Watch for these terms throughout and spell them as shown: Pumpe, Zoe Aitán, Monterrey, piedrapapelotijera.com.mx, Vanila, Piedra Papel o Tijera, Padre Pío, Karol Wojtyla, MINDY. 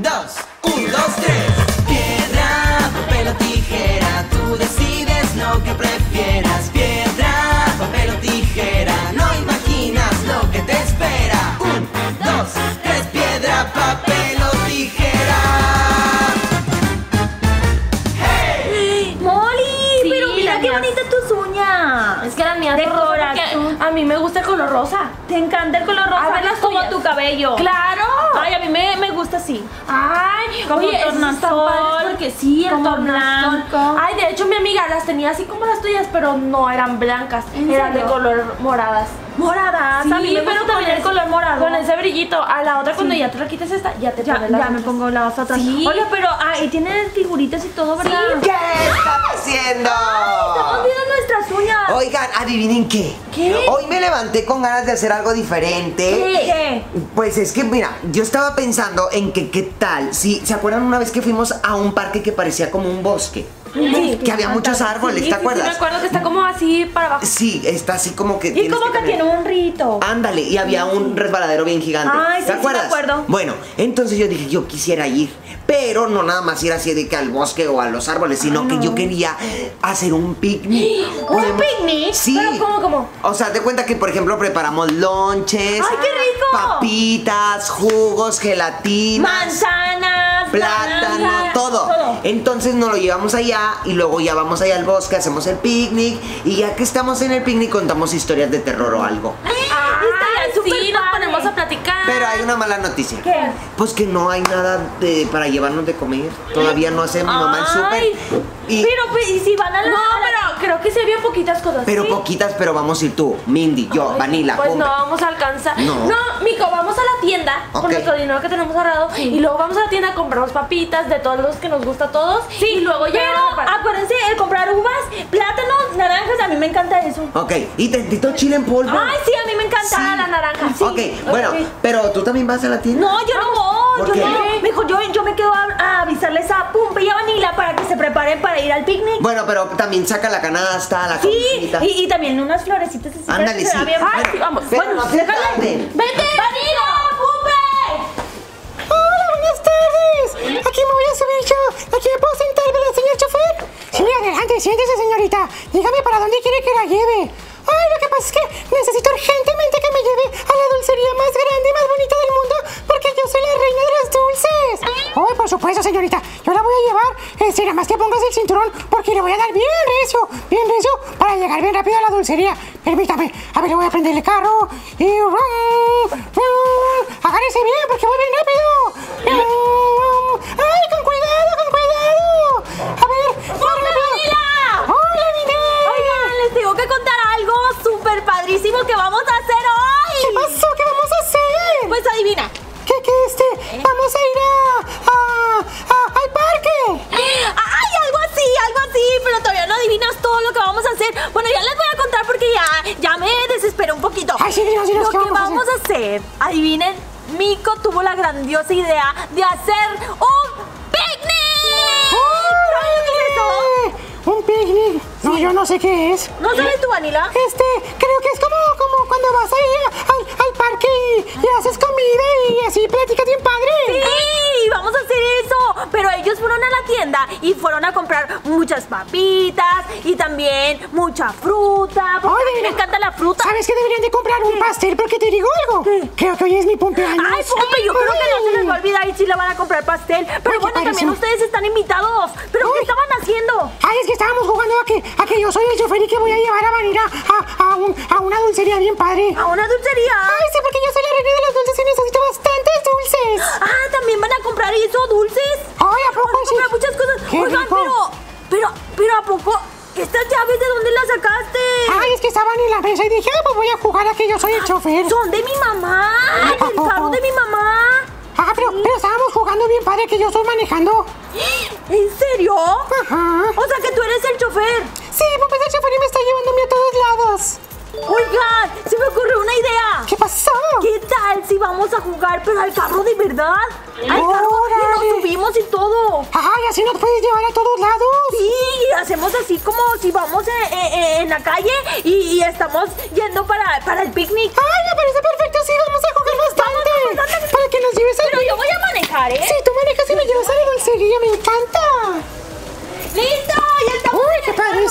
3, 2, 1, 2, 3. Piedra, papel o tijera, tú decides lo que prefieras. Piedra, papel o tijera, no imaginas lo que te espera. 1, 2, 3, piedra, papel o tijera. ¡Hey! ¡Molly! Sí, pero mira qué bonitas tus uñas. Es que las mías son rosas. A mí me gusta el color rosa. ¿Te encanta el color rosa? A ver, las como tuyas. Tu cabello. ¡Claro! Ay, a mí me gusta así. Ay, como oye, tornasol, porque sí, el tornasol. Ay, de hecho mi amiga las tenía así como las tuyas, pero no eran blancas, eran de color moradas. Moradas, sí, a mí me pero también el color morado. Con ese brillito, a la otra cuando ya te lo quites esta, ya te pones la otra. Ya me pongo las otras. Sí. Oye, pero ahí tienen figuritas y todo, ¿verdad? Sí. ¿Qué están haciendo? Ay, estamos viendo nuestras uñas. Oigan, adivinen qué. ¿Qué? Hoy me levanté con ganas de hacer algo diferente. ¿Qué? Pues es que, mira, yo estaba pensando en que qué tal si, ¿se acuerdan una vez que fuimos a un parque que parecía como un bosque? Sí, que había muchos árboles, sí, ¿te acuerdas? Sí, me acuerdo que está como así para abajo. Sí, está así como que... Y como que tiene un rito. Ándale, y había un resbaladero bien gigante. Ay, ¿te acuerdas? Sí, me acuerdo. Bueno, entonces yo dije, yo quisiera ir, pero no nada más ir así de que al bosque o a los árboles, sino que yo quería hacer un picnic. ¿Un picnic? Sí. ¿Pero cómo? O sea, te cuenta que, por ejemplo, preparamos lonches. ¡Ay, qué rico! Papitas, jugos, gelatinas. Manzanas. Plátano, todo. Entonces nos lo llevamos allá. Y luego ya vamos allá al bosque, hacemos el picnic. Y ya que estamos en el picnic, contamos historias de terror o algo. Sí, nos ponemos a platicar. Pero hay una mala noticia. ¿Qué? Pues que no hay nada para llevarnos de comer. Todavía no hace mi mamá el súper. Pero ¿y si van a la... No, pero creo que se vio poquitas cosas. Pero ¿sí? Poquitas, pero vamos a ir tú, Mindy, yo, Vanila. Pues Pumpe. No vamos a alcanzar. No, Mico, vamos a la tienda con nuestro dinero que tenemos ahorrado. Sí. Y luego vamos a la tienda, compramos papitas de todos los que nos gusta a todos. Sí, y luego ya. Pero acuérdense, el comprar uvas, plátanos, naranjas, a mí me encanta eso. Ok, y tantito chile en polvo. Ay, sí, a mí me encanta la naranja. Sí. Ok, bueno, pero tú también vas a la tienda. No, yo no voy. Mejor yo me quedo a avisarles a Pumpe y a Vanila para que se preparen para ir al picnic. Bueno, pero también saca la canasta, la camisita. Y también unas florecitas así. Ándale, sí. Bien. Ay, bueno, sí, vamos. Bueno, no se tarden. ¡Vete, Vanila, Pumpe! Hola, buenas tardes. Aquí me voy a subir yo. Aquí me puedo sentar, ¿verdad, señor chofer? Sí, adelante, siéntese, señorita. Dígame para dónde quiere que la lleve. Ay, lo que pasa es que necesito urgentemente que me lleve a la dulcería más grande y más bonita del mundo, porque yo soy la reina de los dulces. Ay, por supuesto, señorita. Yo la voy a llevar. Nada más que pongas el cinturón, porque le voy a dar bien recio, para llegar bien rápido a la dulcería. Permítame. A ver, le voy a prender el carro. Y agárrese bien, porque voy bien rápido. Ay, con cuidado, con cuidado. A ver. ¡Hola, Mindy! Oigan, les tengo que contar algo súper padrísimo que vamos a hacer hoy. ¿Qué pasó? ¿Qué vamos a hacer? Pues adivina. ¿Qué? Vamos a ir al parque. ¡Ay, algo así! Pero todavía no adivinas todo lo que vamos a hacer. Bueno, ya les voy a contar porque ya me desesperé un poquito. Ay, sí, dinos, ¿qué vamos a hacer? Adivinen, Mico tuvo la grandiosa idea de hacer un picnic. ¿Sabes qué es eso? ¿Un picnic? No, yo no sé qué es. ¿No sabes tú, Vanila? Creo que es como cuando vas ahí al parque y haces comida y así platicas bien padre. Sí, vamos a hacer eso. Pero ellos fueron a la tienda y fueron a comprar muchas papitas y también mucha fruta. Porque a mí me encanta la fruta. ¿Sabes qué? Deberían de comprar un pastel, porque te digo algo. ¿Qué? Creo que hoy es mi cumpleaños. Ay, Pumpe, yo creo que no se les va a olvidar y sí le van a comprar pastel. Pero bueno, también ustedes están invitados. ¿Pero qué estaban haciendo? Ay, es que estábamos jugando a que yo soy el chofer y que voy a llevar a Vanila a una dulcería bien padre. ¿A una dulcería? Ay, sí, porque yo soy la reina de los dulces y necesito bastantes dulces. Ah, ¿también van a comprar eso, dulces? Ay, ¿a poco sí? Van a comprar muchas cosas. Qué Oigan, rico. Pero ¿a poco? ¿Estas llaves de dónde las sacaste? Ay, es que estaban en la mesa y dije, pues voy a jugar a que yo soy el chofer. Son de mi mamá. Ay, el carro de mi mamá. Ah, pero estábamos jugando bien padre, que yo estoy manejando. ¿En serio? Ajá. O sea que tú eres el chofer. Sí, papá es el chofer y me está llevándome a todos lados. Oigan, se me ocurrió una idea. ¿Qué pasó? ¿Qué tal si vamos a jugar, pero al carro de verdad? Al carro que nos subimos y todo. Ajá, y así nos puedes llevar a todos lados. Sí, hacemos así como si vamos en la calle y estamos yendo para el picnic. Ay, me parece perfecto, sí, vamos a jugar bastante. Para que nos lleves al picnic. Pero yo voy a manejar, ¿eh? Sí, tú manejas.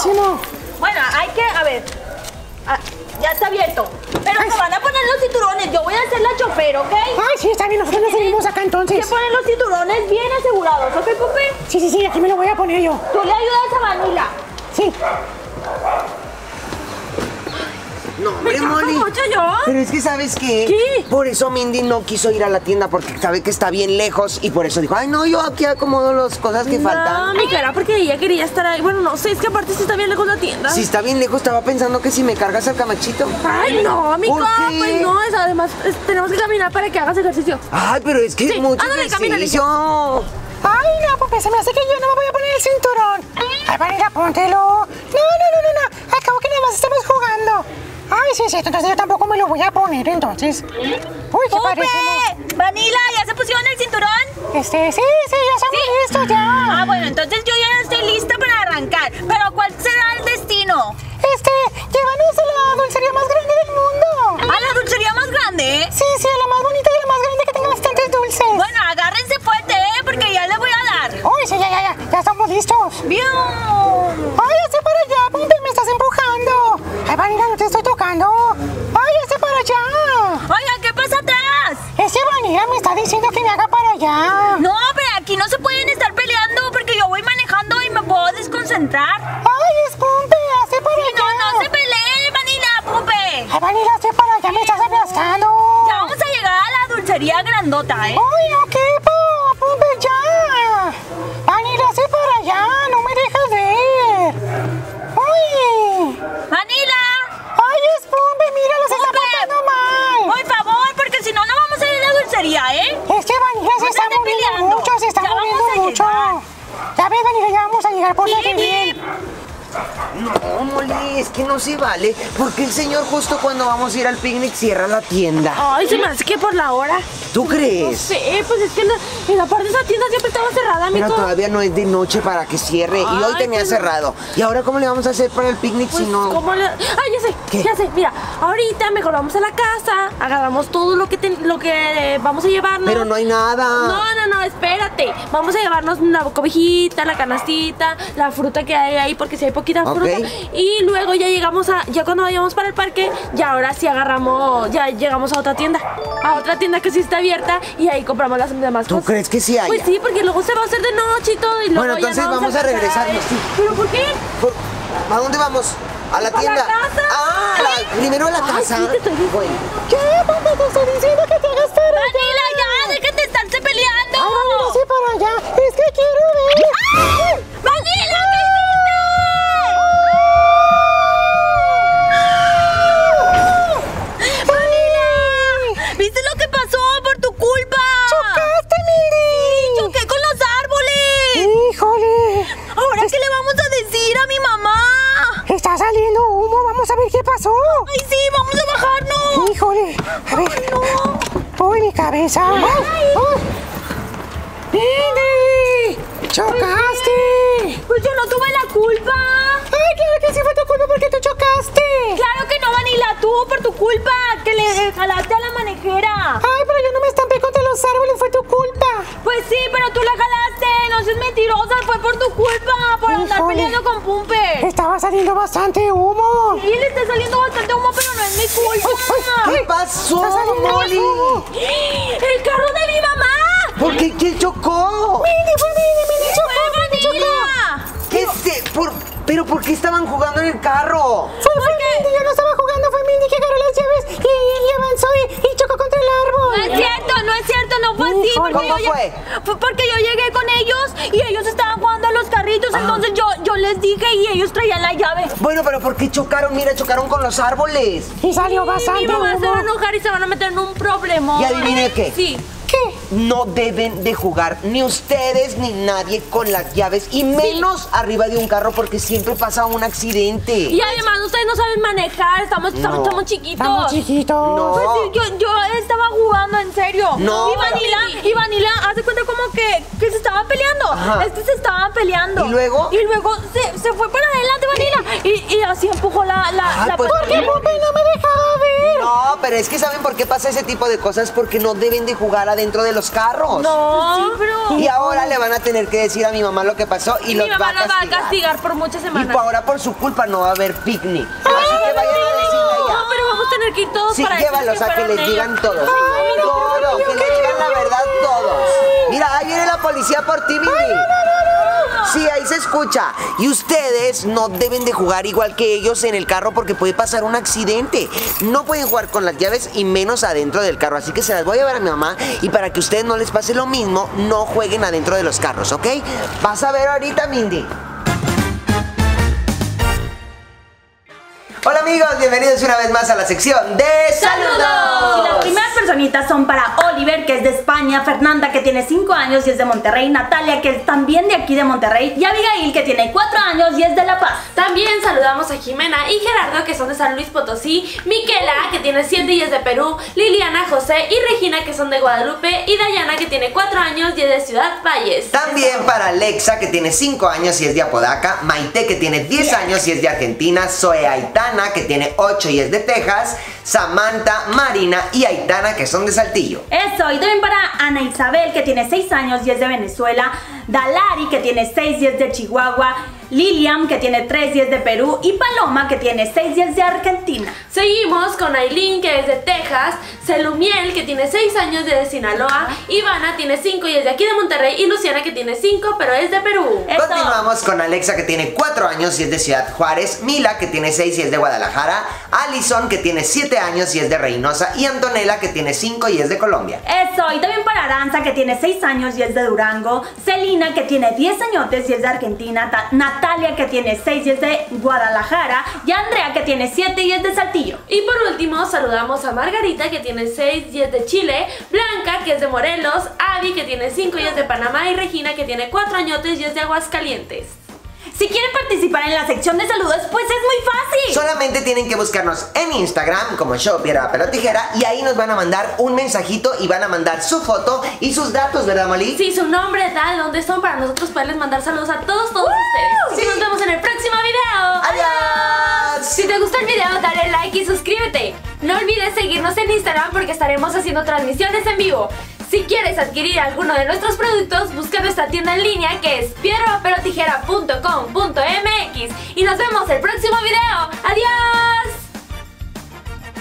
diciendo? Bueno, hay que, a ver, ya está abierto. Pero se van a poner los cinturones, yo voy a hacer la chofer, ¿ok? Ay, sí, está bien, nosotros nos seguimos acá entonces. Hay que poner los cinturones bien asegurados, ¿ok, Pumpe? Sí, sí, sí, aquí me lo voy a poner yo. ¿Tú le ayudas a Vanila? Sí. No, hombre, Moli. Pero es que, ¿sabes qué? ¿Qué? Por eso Mindy no quiso ir a la tienda porque sabe que está bien lejos y por eso dijo, ay, no, yo aquí acomodo las cosas que faltan. No, mi cara, porque ella quería estar ahí. Bueno, no sé, es que aparte sí está bien lejos la tienda. Si está bien lejos, estaba pensando que si me cargas al camachito. Ay, no, mi cara, pues no, es, además tenemos que caminar para que hagas ejercicio. Ay, pero es que sí, es mucho ejercicio. Ay, no, porque se me hace que yo no me voy a poner el cinturón. Ay, Vanila, póntelo. No. Acabo que nada más estamos jugando. Ay, sí, cierto, entonces yo tampoco me lo voy a poner, entonces. Uy, qué parecemos. Vanila, ¿ya se pusieron el cinturón? Sí, ya estamos listos, ya. Ah, bueno, entonces yo ya estoy lista para arrancar. Pero, ¿cuál será el destino? Llévanos a la dulcería más grande del mundo. ¿A la dulcería más grande? Sí, a la más bonita y a la más grande que tenga bastantes dulces. Bueno, agárrense fuerte, porque ya les voy a dar. Uy, sí, ya estamos listos. ¡Bien! Ay, hacia para allá, Pumpe, me estás empujando. Ay, Vanila, no te estoy tocando. Ay, hacia para allá. Oigan, ¿qué pasa atrás? Vanila me está diciendo que me haga para allá. No, pero aquí no se pueden estar peleando porque yo voy manejando y me puedo desconcentrar. Ay, es Pumpe, hacia para allá. No se peleen, Vanila, Pumpe. Ay, Vanila, hacia para allá, me estás aplastando. Ya vamos a llegar a la dulcería grandota, ¿eh? Ay, ok, Pumpe, ya. Vanila, hacia para allá, no me dejas ver. ¡Uy! ¡Vanila! ¡Ay, es Pumpe! ¡Mira, los está portando mal! ¡Por favor! Porque si no, no vamos a ir a la dulcería, ¿eh? Es que Vanila se está moviendo mucho, se está moviendo mucho. Ya ves, Vanila, ya vamos a llegar, pórtate bien. No, Moli, es que no se vale. Porque el señor justo cuando vamos a ir al picnic cierra la tienda. Ay, se me hace que por la hora. ¿Tú crees? No sé, pues es que en la parte de esa tienda siempre estaba cerrada, amigo. Pero todavía no es de noche para que cierre. Ay, y hoy tenía cerrado. ¿Y ahora cómo le vamos a hacer para el picnic pues, si no...? Ay, ya sé, mira, ahorita mejor vamos a la casa, agarramos todo lo que vamos a llevarnos. Pero no hay nada. No, espérate. Vamos a llevarnos una cobijita, la canastita, la fruta que hay ahí, porque si hay poquita fruta. Y luego ya llegamos a... Ya cuando vayamos para el parque, ya ahora sí agarramos... Ya llegamos a otra tienda. A otra tienda que sí está abierta y ahí compramos las demás cosas. ¿Tú crees que sí hay? Pues sí, porque luego se va a hacer de noche y todo. Y luego bueno, entonces ya no vamos a regresarnos. ¿Pero por qué? ¿A dónde vamos? ¿A la tienda? ¿A la casa? Ah, primero a la casa. Sí, te estoy diciendo. ¿Qué? Pumpe, te estoy diciendo que te hagas para allá. Vanila, ya, déjate estarse peleando. Ay, Vanila, sí, para allá. Es que quiero ver. ¡Ay! ¡Vanila, qué hiciste! ¡Vanila! ¿Viste lo que pasó por tu culpa? ¡Chocaste, Mindy! Sí, choqué con los árboles. ¡Híjole! ¿Ahora qué le vamos a decir a mi mamá? Está saliendo humo, vamos a ver qué pasó. Ay, sí, vamos a bajarnos. Híjole, a ver. No. Uy, mi cabeza. ¡Mindy! ¡Chocaste! Pues yo no tuve la culpa. Ay, claro que sí fue tu culpa porque tú chocaste. Claro que no, Vanila, tú por tu culpa, que le jalaste a la manejera. Ay, pero yo no me estampé contra los árboles, fue tu culpa. Pues sí, pero tú la jalaste, no seas mentirosa, fue por tu culpa, por andar peleando con Pumpe. Estaba saliendo bastante humo. Sí, le está saliendo bastante humo, pero no es mi culpa. Ay, ¿qué pasó, Moli? ¡El carro de mi mamá! ¿Por qué? ¿Quién chocó? ¡Mindy chocó! ¿Qué ¿Pero por qué estaban jugando en el carro? Fue Mindy, yo no estaba jugando, fue Mindy que agarró las llaves y avanzó y chocó contra el árbol. No es cierto, no fue así. Porque yo llegué con ellos y ellos estaban jugando a los carritos, entonces yo les dije y ellos traían la llave. Bueno, pero ¿por qué chocaron? Mira, chocaron con los árboles. Y salió bastante. Mi mamá se va a enojar y se van a meter en un problema. ¿Y adivine qué? Sí. ¿Qué? No deben de jugar, ni ustedes ni nadie con las llaves, y menos arriba de un carro porque siempre pasa un accidente. Y además ustedes no saben manejar, estamos chiquitos. Estamos chiquitos. No. Pues sí, yo estaba jugando, en serio. No. Y Vanila, hace cuenta como que se estaban peleando. Ajá. Se estaban peleando. ¿Y luego? Y luego se fue para adelante, Vanila, y así empujó la pues, ¿por qué Pumpe no me dejaba ver? No, pero es que ¿saben por qué pasa ese tipo de cosas? Porque no deben de jugar adentro de los carros. No, sí, pero Y ahora le van a tener que decir a mi mamá lo que pasó y los va a castigar. Mi mamá los va a castigar por muchas semanas. Y ahora por su culpa no va a haber picnic. Así que vayan a decirle allá. No, pero vamos a tener que ir todos para allá. Sí, llévalos a que les digan todos. Todo, que les digan la verdad todos. Mira, ahí viene la policía por ti, Mindy. Sí, ahí se escucha. Y ustedes no deben de jugar igual que ellos en el carro porque puede pasar un accidente. No pueden jugar con las llaves y menos adentro del carro. Así que se las voy a llevar a mi mamá y para que a ustedes no les pase lo mismo, no jueguen adentro de los carros, ¿ok? Vas a ver ahorita, Mindy. Hola amigos, bienvenidos una vez más a la sección de saludos. Y las primeras personitas son para Oliver, que es de España, Fernanda, que tiene 5 años y es de Monterrey, Natalia, que es también de aquí de Monterrey, y Abigail, que tiene 4 años y es de La Paz. También saludamos a Jimena y Gerardo, que son de San Luis Potosí, Miquela, que tiene 7 y es de Perú, Liliana, José y Regina, que son de Guadalupe, y Dayana, que tiene 4 años y es de Ciudad Valles. También para Alexa, que tiene 5 años y es de Apodaca, Maite, que tiene 10 años y es de Argentina, Zoe Aitán, que tiene 8 y es de Texas, Samantha, Marina y Aitana, que son de Saltillo. Eso, y también para Ana Isabel, que tiene 6 años y es de Venezuela, Dalari, que tiene 6 y es de Chihuahua, Lilian, que tiene 3 y es de Perú, y Paloma, que tiene 6 y es de Argentina. Seguimos con Aileen, que es de Texas, Celumiel, que tiene 6 años y es de Sinaloa, Ivana tiene 5 y es de aquí de Monterrey, y Luciana, que tiene 5 pero es de Perú. Eso. Continuamos con Alexa, que tiene 4 años y es de Ciudad Juárez, Mila, que tiene 6 y es de Guadalajara, Alison, que tiene 7 años y es de Reynosa, y Antonella, que tiene 5 y es de Colombia. Eso, y también para Aranza, que tiene 6 años y es de Durango, Celina, que tiene 10 añotes y es de Argentina, Natalia, que tiene 6 y es de Guadalajara, y Andrea, que tiene 7 y es de Saltillo. Y por último saludamos a Margarita, que tiene 6 y es de Chile, Blanca, que es de Morelos, Abby, que tiene 5 y es de Panamá, y Regina, que tiene 4 añotes y es de Aguascalientes. Si quieren participar en la sección de saludos, pues es muy fácil. Solamente tienen que buscarnos en Instagram como show Piedra Papel o Tijera y ahí nos van a mandar un mensajito y van a mandar su foto y sus datos, ¿verdad, Molly? Sí, su nombre, tal, dónde son, para nosotros poderles mandar saludos a todos ustedes. Sí. Nos vemos en el próximo video. ¡Adiós! Si te gustó el video, dale like y suscríbete. No olvides seguirnos en Instagram porque estaremos haciendo transmisiones en vivo. Si quieres adquirir alguno de nuestros productos, busca nuestra tienda en línea que es piedrapapelotijera.com.mx y nos vemos el próximo video. ¡Adiós!